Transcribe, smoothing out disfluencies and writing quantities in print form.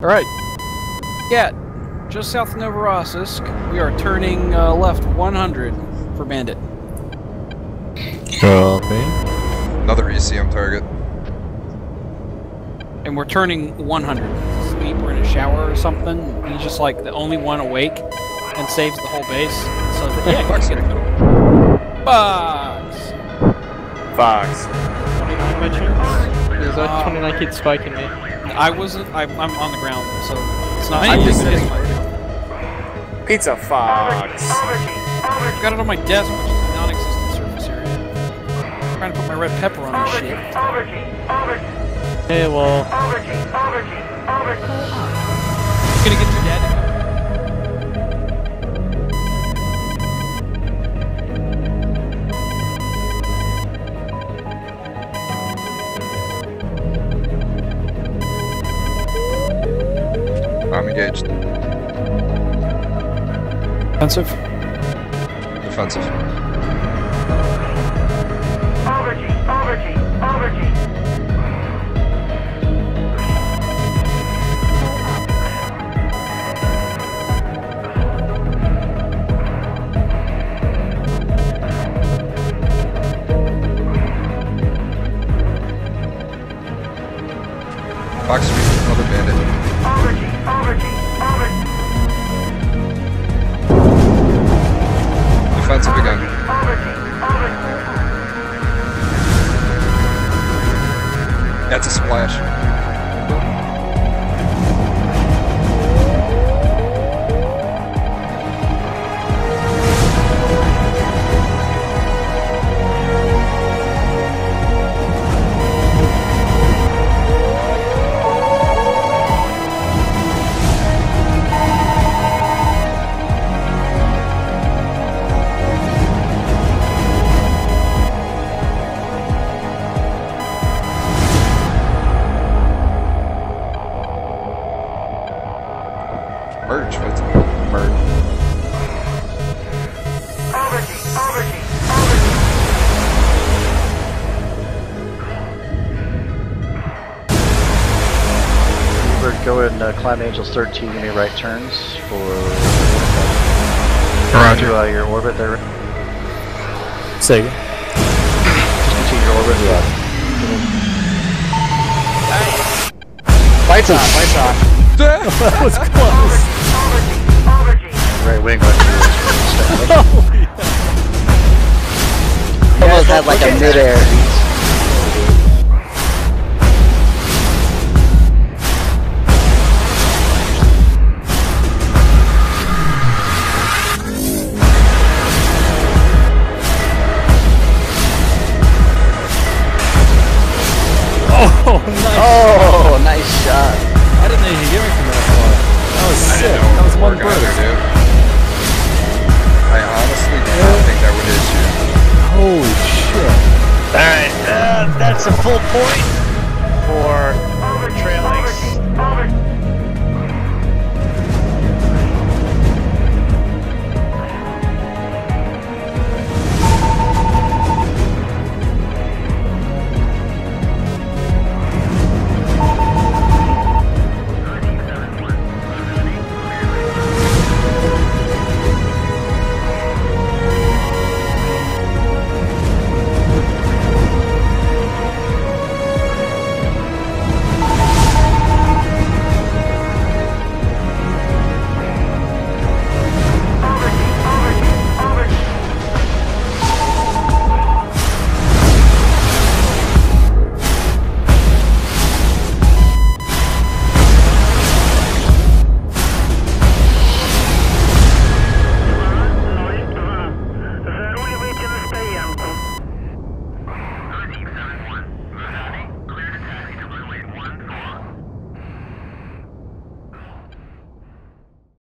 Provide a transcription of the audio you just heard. Alright, Gat, just south of Novorossisk, we are turning left 100 for Bandit. Okay. Another ECM target. And we're turning 100. Sleep or in a shower or something. He's just like the only one awake and saves the whole base. So that, yeah, Fox. Get the Fox. 29 mentioned? There's a 29 kid spike in me. I wasn't. I'm on the ground, so it's not. I'm just kidding. Pizza Fox. I got it on my desk, which is a non-existent surface area. I'm trying to put my red pepper on this shit. Hey, well. It's gonna get your I'm engaged. Offensive? Defensive. Fox reached another bandit. Defensive again. That's a splash. Go ahead and climb Angels 13, give me right turns for Roger. Your orbit there. Say again. Just continue your orbit. Yeah. Nice. Lights on, lights on. That was close. Right wing went through this. Oh, yeah. Almost had like a midair. Oh, nice. Oh, nice shot. I didn't think you'd get me from that far. That was sick. That was one burst. Dude. I honestly did not think that would issue. Holy shit. Alright, that's a full point for